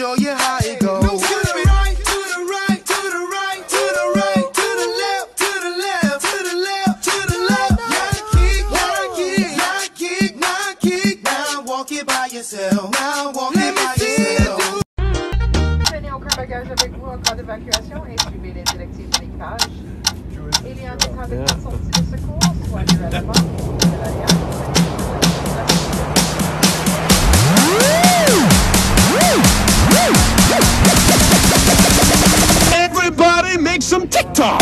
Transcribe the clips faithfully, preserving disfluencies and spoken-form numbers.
show you how it goes. No, to the right, to the right, to the right, to the right, to the left, to the left, to the left, to the left. Now kick, now kick, now kick, now kick. Now walk it by yourself. Now walk it by yourself. Prenez aucun bagage avec vous en cas d'évacuation et suivez les directives de l'équipage. Il y a un détail avec la sortie de secours, soit de la devant, ou de l'arrière. Everybody make some TikTok.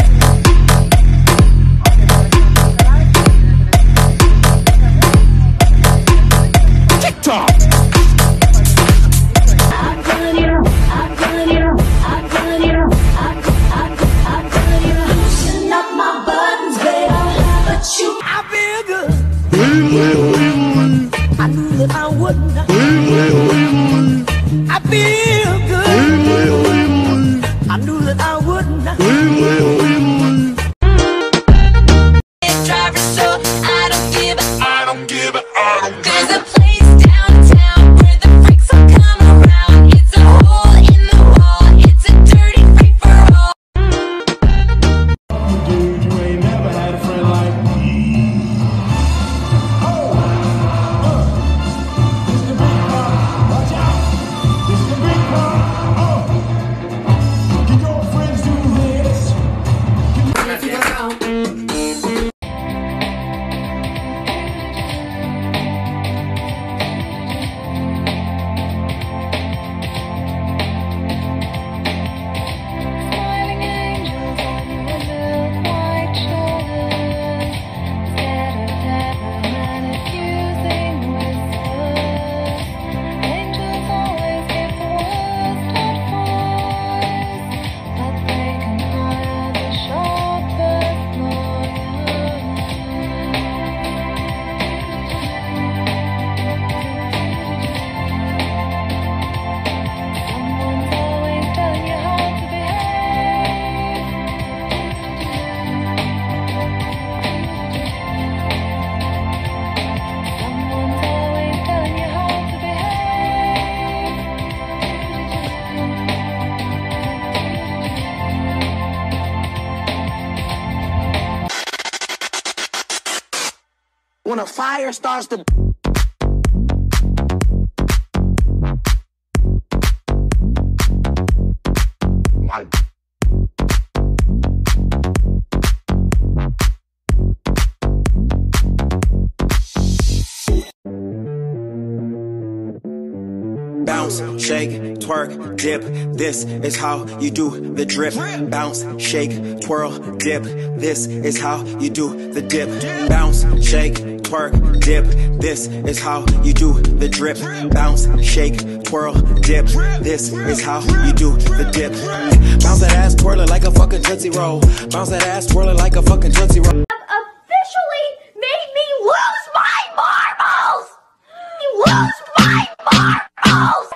TikTok. When a fire starts to... Bounce, shake, twerk, dip. This is how you do the drip. Bounce, shake, twirl, dip. This is how you do the dip. Bounce, shake, twerk, dip. This is how you do the drip. Bounce, shake, twirl, dip. This is how you do the dip. Bounce that ass, twirl it like a fucking Tootsie Roll. Bounce that ass, twirl it like a fucking Tootsie Roll. Officially made me lose my marbles! Lose my marbles!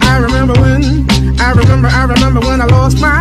I remember when, I remember, I remember when I lost my